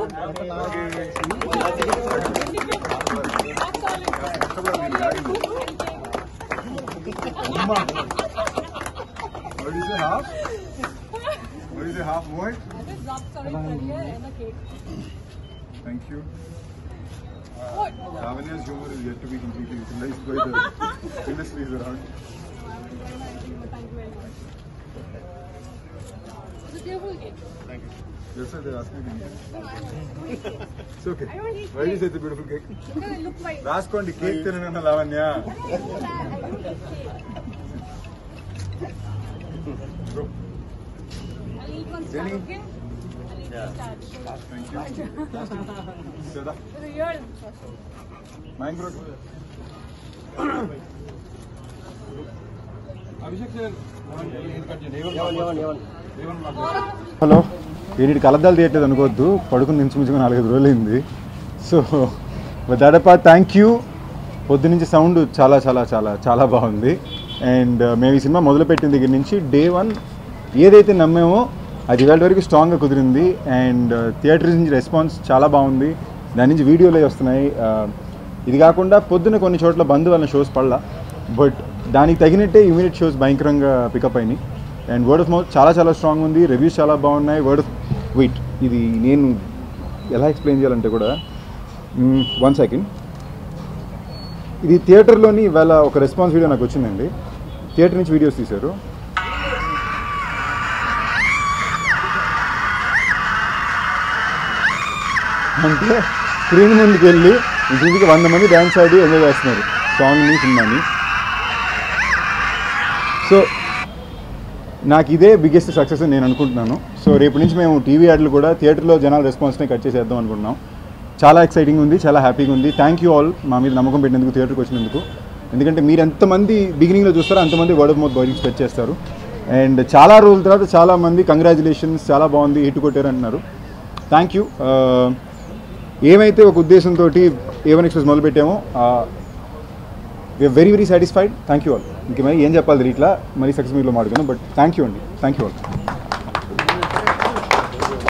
What is it half? What? Thank you. Lavania's humor is yet to be completely utilized by the industries around. Thank you very much. It's a beautiful game. Thank you. That's why they asked me to eat it. No, it's okay. I don't eat cake. Why do you say it's a beautiful cake? Because I look like... Last one, the cake is in Lavanya. I don't eat that. I don't eat cake. Bro. I'll eat one star, okay? I'll eat one star. Thank you. Sada. With a year. Mine, bro. Abhishek, sir. Hello వీడి కలద్దాలు తీయట్లేదు అనుకోవద్దు పడుకుని నించుమించుకుని 4-5 రోజులు అయింది so దాదాపు thank you పొద్దు నుంచి సౌండ్ చాలా చాలా చాలా చాలా బాగుంది అండ్ మేము ఈ సినిమా మొదలుపెట్టిన దగ్గర నుంచి day 1 ఏదైతే నమ్మేమో అది ఇవాళ వరకు స్ట్రాంగ్గా కుదిరింది అండ్ థియేటర్ నుంచి రెస్పాన్స్ చాలా బాగుంది దాని నుంచి వీడియోలు వస్తున్నాయి ఇది కాకుండా పొద్దున కొన్ని చోట్ల బంధు వల్ల షోస్ పడలా బట్ దానికి తగినట్టే యూనిట్ షోస్ భయంకరంగా పికప్ అయినాయి అండ్ వర్డ్ ఆఫ్ మౌత్ చాలా చాలా స్ట్రాంగ్ ఉంది రివ్యూస్ చాలా బాగున్నాయి వర్డ్ ఆఫ్ వెయిట్ ఇది నేను ఎలా ఎక్స్ప్లెయిన్ చేయాలంటే కూడా 1 second ఇది థియేటర్లోని ఇవాళ ఒక రెస్పాన్స్ వీడియో నాకు వచ్చిందండి థియేటర్ నుంచి వీడియోస్ తీశారు అంటే స్క్రీన్ ముందుకు వెళ్ళి ఇంటికి 100 మంది డ్యాన్స్ ఆడి ఎంజాయ్ చేస్తున్నారు సాంగ్ని సినిమాని సో నాకు ఇదే బిగ్గెస్ట్ సక్సెస్ నేను అనుకుంటున్నాను సో రేపటి నుంచి మేము టీవీ యాడ్లు కూడా థియేటర్లో జనాల రెస్పాన్స్ని కట్ చేసేద్దాం అనుకుంటున్నాం చాలా ఎక్సైటింగ్ ఉంది చాలా హ్యాపీగా ఉంది థ్యాంక్ యూ ఆల్ మా మీద నమ్మకం పెట్టినందుకు థియేటర్కి వచ్చినందుకు ఎందుకంటే మీరు ఎంతమంది బిగినింగ్లో చూస్తారో అంతమంది word of mouth body spread చేస్తారు అండ్ చాలా రోజుల తర్వాత చాలామంది కంగ్రాచులేషన్స్ చాలా బాగుంది హిట్ కొట్టారు అంటున్నారు థ్యాంక్ యూ ఏమైతే ఒక ఉద్దేశంతో A1 Express మొదలుపెట్టామో very very satisfied thank you all ఇంకేమైనా ఏం చెప్పాలి ఇట్లా మరీ సక్సెస్ మీలో మాట్లాడుకున్నాను బట్ థ్యాంక్ యూ అండి థ్యాంక్ యూ ఆల్